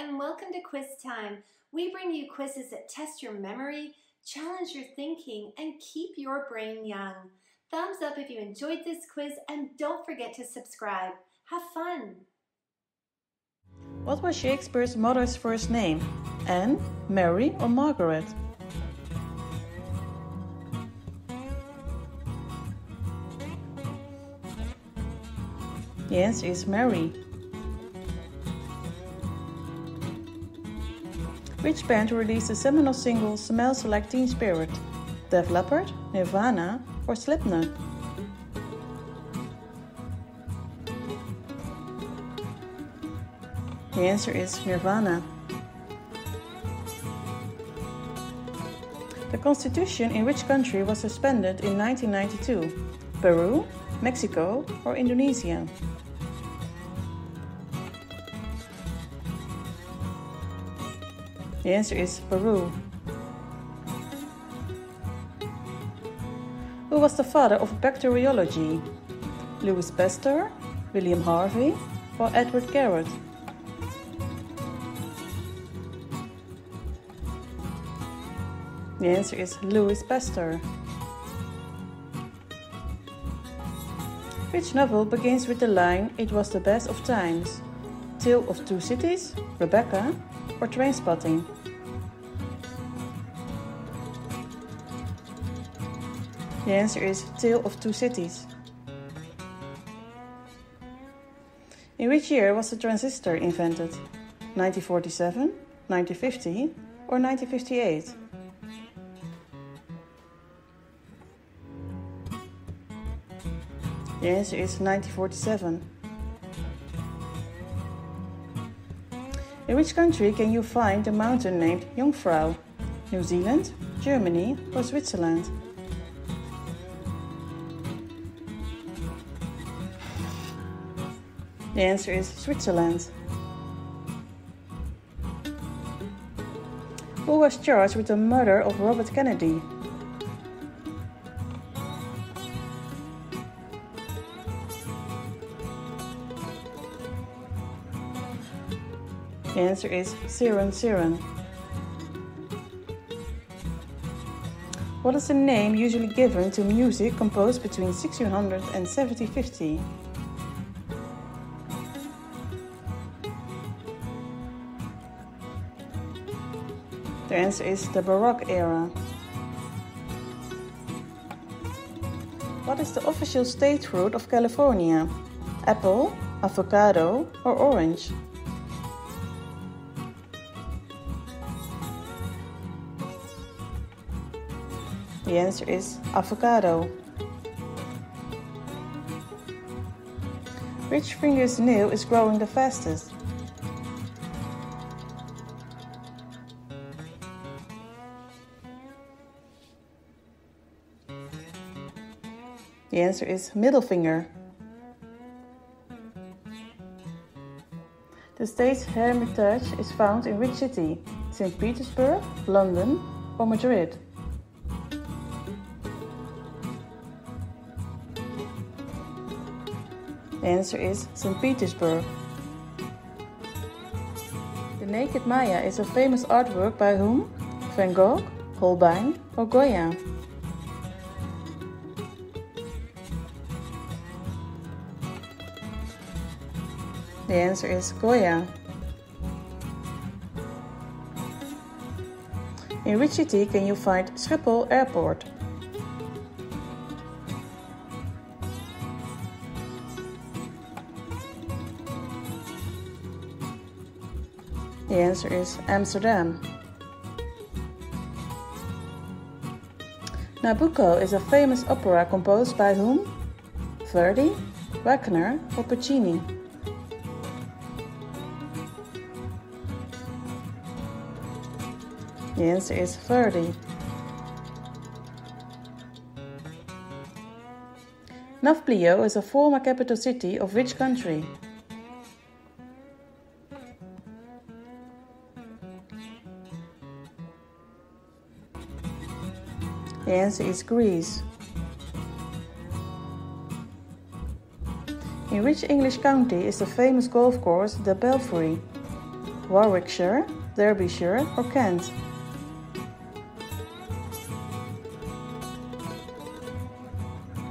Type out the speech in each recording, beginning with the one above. and welcome to Quiz Time. We bring you quizzes that test your memory, challenge your thinking, and keep your brain young. Thumbs up if you enjoyed this quiz, and don't forget to subscribe. Have fun! What was Shakespeare's mother's first name? Anne, Mary, or Margaret? The answer is Mary. Which band released the seminal single Smells Like Teen Spirit? Def Leppard, Nirvana, or Slipknot? The answer is Nirvana. The constitution in which country was suspended in 1992? Peru, Mexico, or Indonesia? The answer is Peru. Who was the father of bacteriology? Louis Pasteur, William Harvey, or Edward Garrett? The answer is Louis Pasteur. Which novel begins with the line, "It was the best of times"? Tale of Two Cities, Rebecca, or Trainspotting? The answer is Tale of Two Cities. In which year was the transistor invented? 1947, 1950, or 1958? The answer is 1947. In which country can you find the mountain named Jungfrau? New Zealand, Germany, or Switzerland? The answer is Switzerland. Who was charged with the murder of Robert Kennedy? The answer is Siren Siren. What is the name usually given to music composed between 1600 and 1750? The answer is the Baroque era. What is the official state fruit of California? Apple, avocado, or orange? The answer is avocado. Which finger's nail is growing the fastest? The answer is middle finger. The state's Hermitage is found in which city? Saint Petersburg, London, or Madrid? The answer is St. Petersburg. The Naked Maya is a famous artwork by whom? Van Gogh, Holbein, or Goya? The answer is Goya. In which city can you find Schiphol Airport? The answer is Amsterdam. Nabucco is a famous opera composed by whom? Verdi, Wagner, or Puccini? The answer is Verdi. Nafplio is a former capital city of which country? The answer is Greece. In which English county is the famous golf course, the Belfry? Warwickshire, Derbyshire or Kent.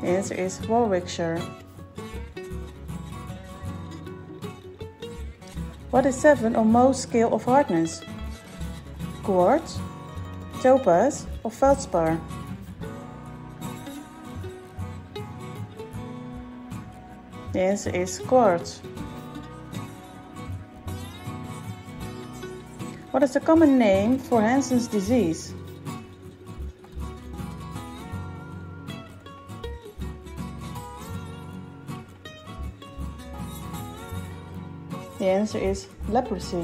The answer is Warwickshire. What is 7 on Mohs scale of hardness? Quartz, topaz or feldspar? The answer is quartz. What is the common name for Hansen's disease? The answer is leprosy.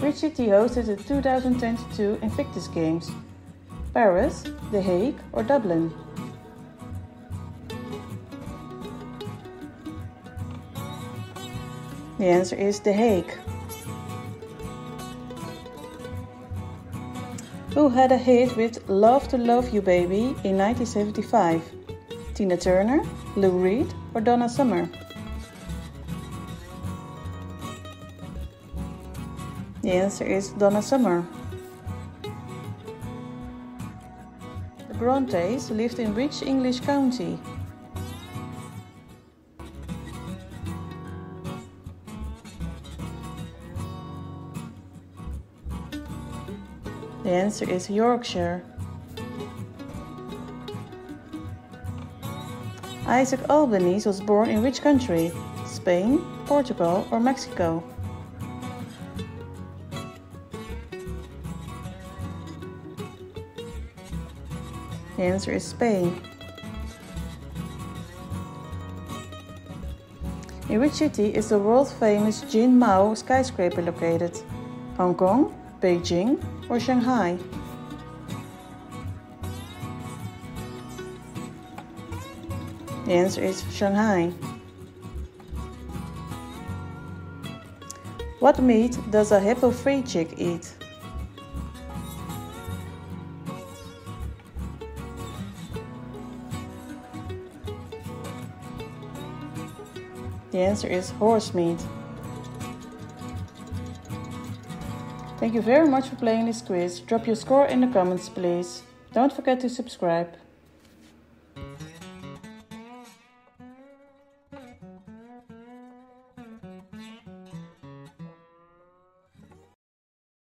Which city hosted the 2022 Invictus Games? Paris, The Hague or Dublin? The answer is The Hague. Who had a hit with Love to Love You Baby in 1975? Tina Turner, Lou Reed or Donna Summer? The answer is Donna Summer. The Brontes lived in which English county? The answer is Yorkshire. Isaac Albeniz was born in which country? Spain, Portugal or Mexico? The answer is Spain. In which city is the world-famous Jin Mao skyscraper located? Hong Kong, Beijing or Shanghai? The answer is Shanghai. What meat does a hippo-free chick eat? The answer is horse meat. Thank you very much for playing this quiz. Drop your score in the comments, please. Don't forget to subscribe.